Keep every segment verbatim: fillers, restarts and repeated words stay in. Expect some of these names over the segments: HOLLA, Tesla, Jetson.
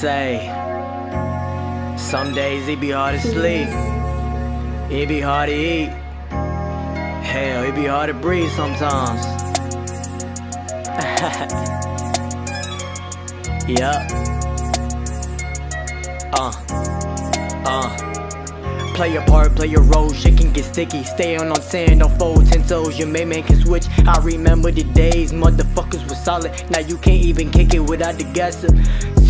say, some days it be hard to sleep, it be hard to eat, hell, it be hard to breathe sometimes. Yup. Uh, uh Play your part, play your role, shit can get sticky. Stay on on sand, don't fold ten toes. Your main man can switch, I remember the days motherfuckers was solid. Now you can't even kick it without the gossip.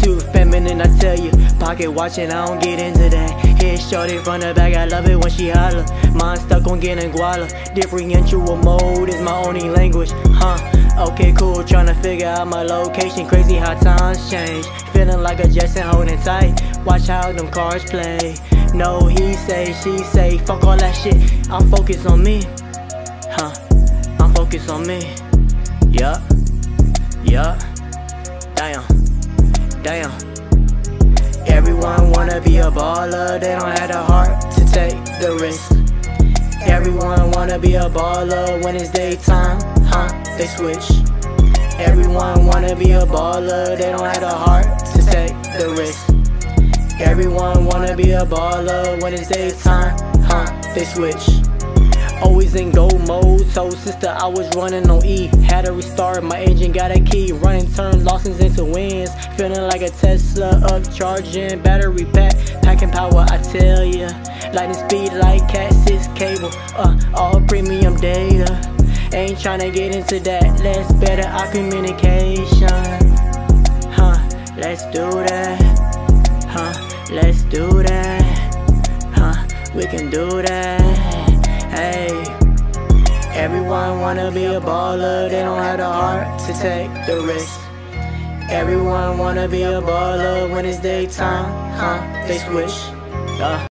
Too feminine, I tell you. Pocket watching, I don't get into that. Head shorty from the back, I love it when she holler. Mind stuck on getting guala. Differential mode is my only language, huh? Okay, cool, tryna figure out my location. Crazy how times change. Feeling like a Jetson holding tight. Watch how them cards play. No, he say, she say. Fuck all that shit. I'm focused on me, huh? I'm focused on me. Yup, yup. Damn, damn. Everyone wanna be a baller. They don't have the heart to take the risk. Everyone wanna be a baller when it's daytime, huh? They switch. Everyone wanna be a baller. They don't have the heart to take the risk. Everyone wanna be a baller when it's daytime, huh? They switch. Always in go mode, so sister I was running on E. Had to restart, my engine got a key. Running turn losses into wins. Feeling like a Tesla, up charging, battery pack. Packing power, I tell ya. Lightning speed like cat six cable. Uh, all premium data. Ain't tryna get into that. Let's better our communication, huh? Let's do that, huh? Let's do that, huh? We can do that. Hey, everyone wanna be a baller, they don't have the heart to take the risk. Everyone wanna be a baller when it's daytime, huh? They switch, uh.